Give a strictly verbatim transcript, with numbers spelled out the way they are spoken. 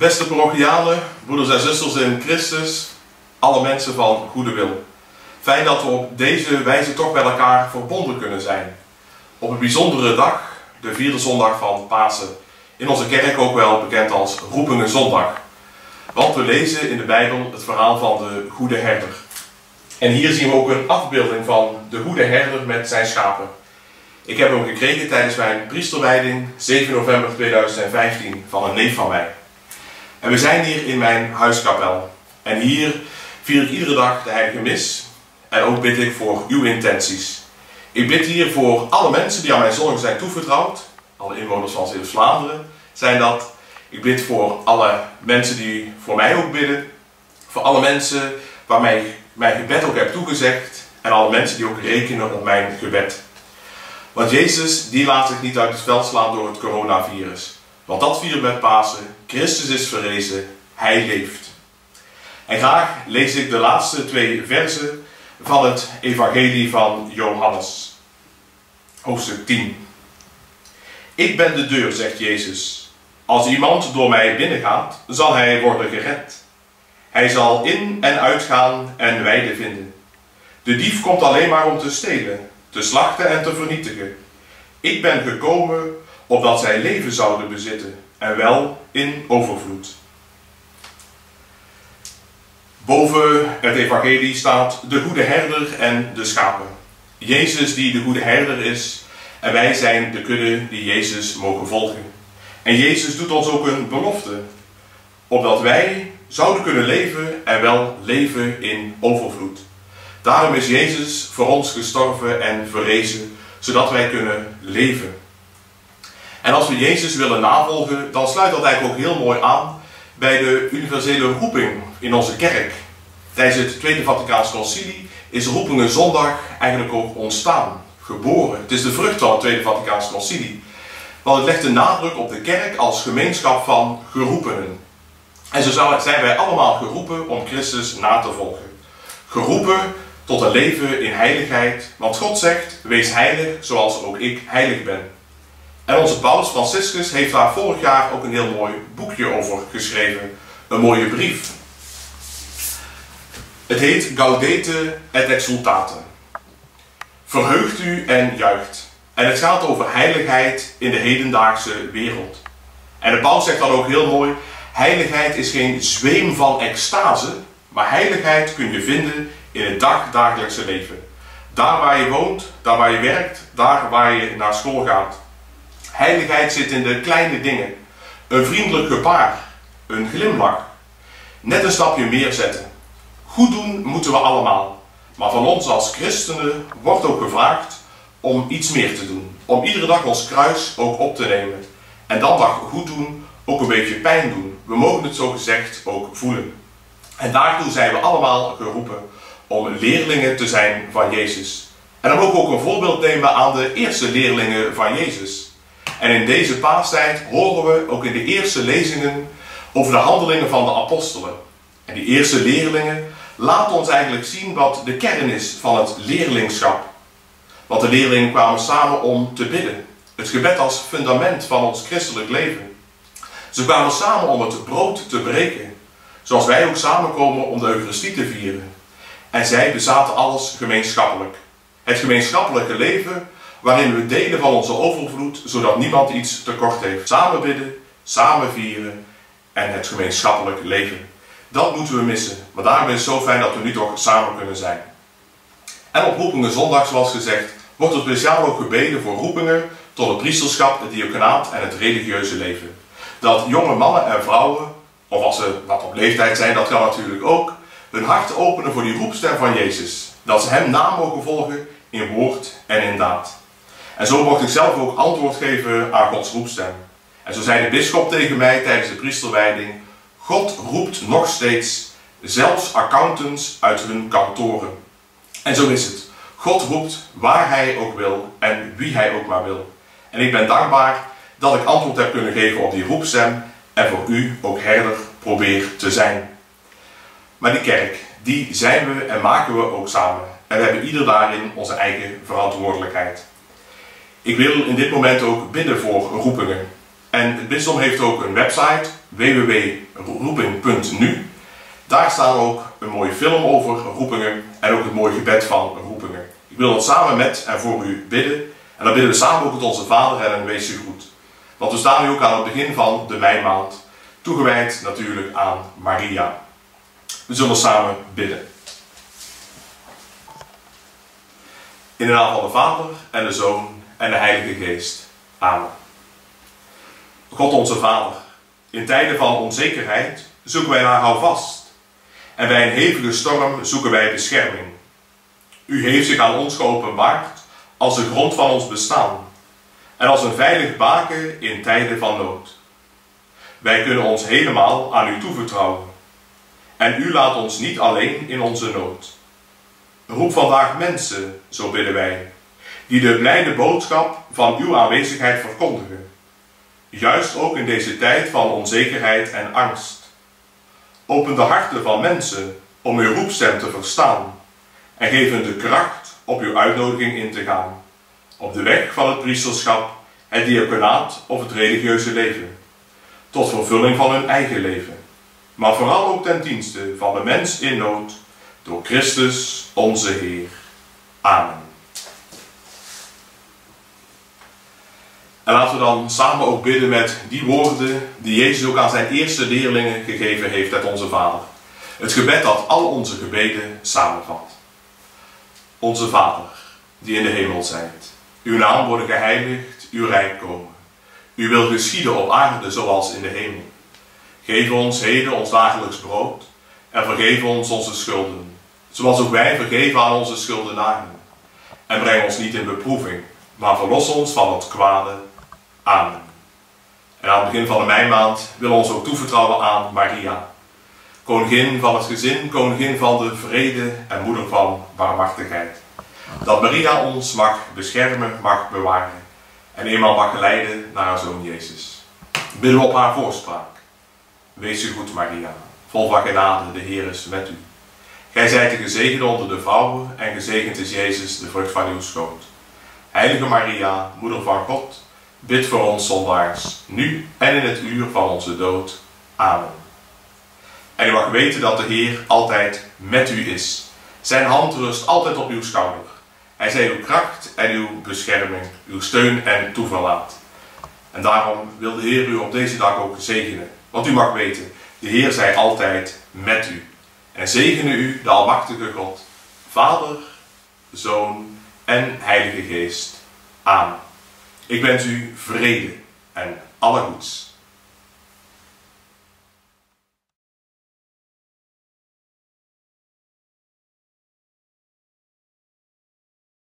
Beste parochianen, broeders en zusters in Christus, alle mensen van goede wil. Fijn dat we op deze wijze toch met elkaar verbonden kunnen zijn. Op een bijzondere dag, de vierde zondag van Pasen. In onze kerk ook wel bekend als Roepingenzondag. Want we lezen in de Bijbel het verhaal van de goede herder. En hier zien we ook een afbeelding van de goede herder met zijn schapen. Ik heb hem gekregen tijdens mijn priesterwijding zeven november tweeduizend vijftien van een neef van mij. En we zijn hier in mijn huiskapel. En hier vier ik iedere dag de heilige mis. En ook bid ik voor uw intenties. Ik bid hier voor alle mensen die aan mijn zorg zijn toevertrouwd. Alle inwoners van Zeeuws-Vlaanderen zijn dat. Ik bid voor alle mensen die voor mij ook bidden. Voor alle mensen waarmee ik mijn gebed ook heb toegezegd. En alle mensen die ook rekenen op mijn gebed. Want Jezus, die laat zich niet uit het veld slaan door het coronavirus. Want dat vieren we met Pasen. Christus is verrezen. Hij leeft. En graag lees ik de laatste twee verzen van het evangelie van Johannes. Hoofdstuk tien. Ik ben de deur, zegt Jezus. Als iemand door mij binnengaat, zal hij worden gered. Hij zal in en uitgaan en weide vinden. De dief komt alleen maar om te stelen, te slachten en te vernietigen. Ik ben gekomen opdat zij leven zouden bezitten, en wel in overvloed. Boven het evangelie staat de goede herder en de schapen. Jezus die de goede herder is, en wij zijn de kudde die Jezus mogen volgen. En Jezus doet ons ook een belofte, opdat wij zouden kunnen leven en wel leven in overvloed. Daarom is Jezus voor ons gestorven en verrezen, zodat wij kunnen leven. En als we Jezus willen navolgen, dan sluit dat eigenlijk ook heel mooi aan bij de universele roeping in onze kerk. Tijdens het Tweede Vaticaans Concilie is Roepingenzondag eigenlijk ook ontstaan, geboren. Het is de vrucht van het Tweede Vaticaans Concilie. Want het legt de nadruk op de kerk als gemeenschap van geroepenen. En zo zijn wij allemaal geroepen om Christus na te volgen. Geroepen tot een leven in heiligheid, want God zegt, wees heilig zoals ook ik heilig ben. En onze paus Franciscus heeft daar vorig jaar ook een heel mooi boekje over geschreven. Een mooie brief. Het heet Gaudete et Exultate. Verheugt u en juicht. En het gaat over heiligheid in de hedendaagse wereld. En de paus zegt dan ook heel mooi, heiligheid is geen zweem van extase, maar heiligheid kun je vinden in het dagdagelijkse leven. Daar waar je woont, daar waar je werkt, daar waar je naar school gaat. Heiligheid zit in de kleine dingen. Een vriendelijk gebaar, een glimlach. Net een stapje meer zetten. Goed doen moeten we allemaal. Maar van ons als christenen wordt ook gevraagd om iets meer te doen. Om iedere dag ons kruis ook op te nemen. En dat mag goed doen ook een beetje pijn doen. We mogen het zo gezegd ook voelen. En daartoe zijn we allemaal geroepen om leerlingen te zijn van Jezus. En dan mogen we ook een voorbeeld nemen aan de eerste leerlingen van Jezus. En in deze paastijd horen we ook in de eerste lezingen over de handelingen van de apostelen. En die eerste leerlingen laten ons eigenlijk zien wat de kern is van het leerlingschap. Want de leerlingen kwamen samen om te bidden. Het gebed als fundament van ons christelijk leven. Ze kwamen samen om het brood te breken. Zoals wij ook samenkomen om de Eucharistie te vieren. En zij bezaten alles gemeenschappelijk. Het gemeenschappelijke leven waarin we delen van onze overvloed, zodat niemand iets tekort heeft. Samen bidden, samen vieren en het gemeenschappelijk leven. Dat moeten we missen, maar daarom is het zo fijn dat we nu toch samen kunnen zijn. En op Roepingenzondag, zoals gezegd, wordt er speciaal ook gebeden voor roepingen tot het priesterschap, het diaconaat en het religieuze leven. Dat jonge mannen en vrouwen, of als ze wat op leeftijd zijn, dat kan natuurlijk ook, hun hart openen voor die roepstem van Jezus. Dat ze hem na mogen volgen in woord en in daad. En zo mocht ik zelf ook antwoord geven aan Gods roepstem. En zo zei de bisschop tegen mij tijdens de priesterwijding, God roept nog steeds, zelfs accountants uit hun kantoren. En zo is het. God roept waar hij ook wil en wie hij ook maar wil. En ik ben dankbaar dat ik antwoord heb kunnen geven op die roepstem en voor u ook herder probeer te zijn. Maar die kerk, die zijn we en maken we ook samen. En we hebben ieder daarin onze eigen verantwoordelijkheid. Ik wil in dit moment ook bidden voor roepingen. En het bisdom heeft ook een website, w w w punt roeping punt n u. Daar staan ook een mooie film over roepingen en ook het mooie gebed van roepingen. Ik wil dat samen met en voor u bidden. En dan bidden we samen ook het Onze Vader en wees u goed. Want we staan nu ook aan het begin van de meimaand. Toegewijd natuurlijk aan Maria. We zullen samen bidden. In de naam van de Vader en de Zoon en de Heilige Geest. Amen. God onze Vader, in tijden van onzekerheid zoeken wij naar houvast. En bij een hevige storm zoeken wij bescherming. U heeft zich aan ons geopenbaard als de grond van ons bestaan. En als een veilig baken in tijden van nood. Wij kunnen ons helemaal aan u toevertrouwen. En u laat ons niet alleen in onze nood. Roep vandaag mensen, zo bidden wij, die de blijde boodschap van uw aanwezigheid verkondigen. Juist ook in deze tijd van onzekerheid en angst. Open de harten van mensen om uw roepstem te verstaan. En geef hen de kracht op uw uitnodiging in te gaan. Op de weg van het priesterschap, het diaconaat of het religieuze leven. Tot vervulling van hun eigen leven. Maar vooral ook ten dienste van de mens in nood. Door Christus onze Heer. Amen. En laten we dan samen ook bidden met die woorden die Jezus ook aan zijn eerste leerlingen gegeven heeft uit Onze Vader. Het gebed dat al onze gebeden samenvat. Onze Vader, die in de hemel zijt. Uw naam wordt geheiligd, uw rijk komen. U wil geschieden op aarde zoals in de hemel. Geef ons heden ons dagelijks brood en vergeef ons onze schulden, zoals ook wij vergeven aan onze schuldenaren. En breng ons niet in beproeving, maar verlos ons van het kwade. Amen. En aan het begin van de meimaand willen we ons ook toevertrouwen aan Maria. Koningin van het gezin, koningin van de vrede en moeder van barmhartigheid. Dat Maria ons mag beschermen, mag bewaren. En eenmaal mag geleiden naar haar Zoon Jezus. Bidden we op haar voorspraak. Wees u goed, Maria, vol van genade, de Heer is met u. Gij zijt de gezegende onder de vrouwen en gezegend is Jezus, de vrucht van uw schoot. Heilige Maria, moeder van God, bid voor ons zondaars, nu en in het uur van onze dood. Amen. En u mag weten dat de Heer altijd met u is. Zijn hand rust altijd op uw schouder. Hij zij uw kracht en uw bescherming, uw steun en toeverlaat. En daarom wil de Heer u op deze dag ook zegenen. Want u mag weten, de Heer zij altijd met u. En zegene u de almachtige God, Vader, Zoon en Heilige Geest. Amen. Ik wens u vrede en alle goeds.